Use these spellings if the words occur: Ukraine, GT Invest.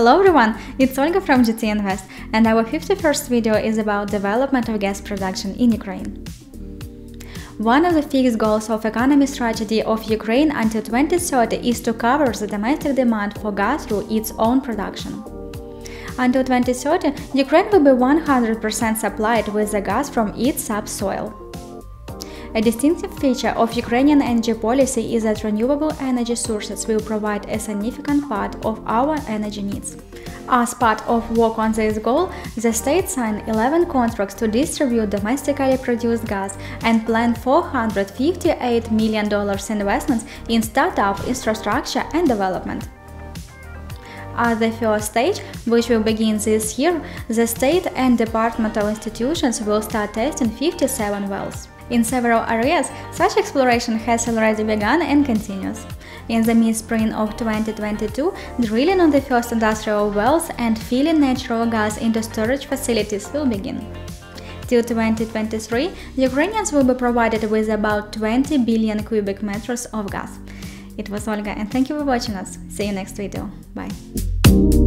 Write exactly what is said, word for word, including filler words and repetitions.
Hello everyone, it's Olga from G T Invest, and our fifty-first video is about development of gas production in Ukraine. One of the fixed goals of economy strategy of Ukraine until twenty thirty is to cover the domestic demand for gas through its own production. Until twenty thirty, Ukraine will be one hundred percent supplied with the gas from its subsoil. A distinctive feature of Ukrainian energy policy is that renewable energy sources will provide a significant part of our energy needs. As part of work on this goal, the state signed eleven contracts to distribute domestically produced gas and planned four hundred fifty-eight million dollars investments in startup infrastructure and development. At the first stage, which will begin this year, the state and departmental institutions will start testing fifty-seven wells. In several areas, such exploration has already begun and continues. In the mid-spring of twenty twenty-two, drilling on the first industrial wells and filling natural gas into storage facilities will begin. Till twenty twenty-three, Ukrainians will be provided with about twenty billion cubic meters of gas. It was Olga, and thank you for watching us. See you next video. Bye!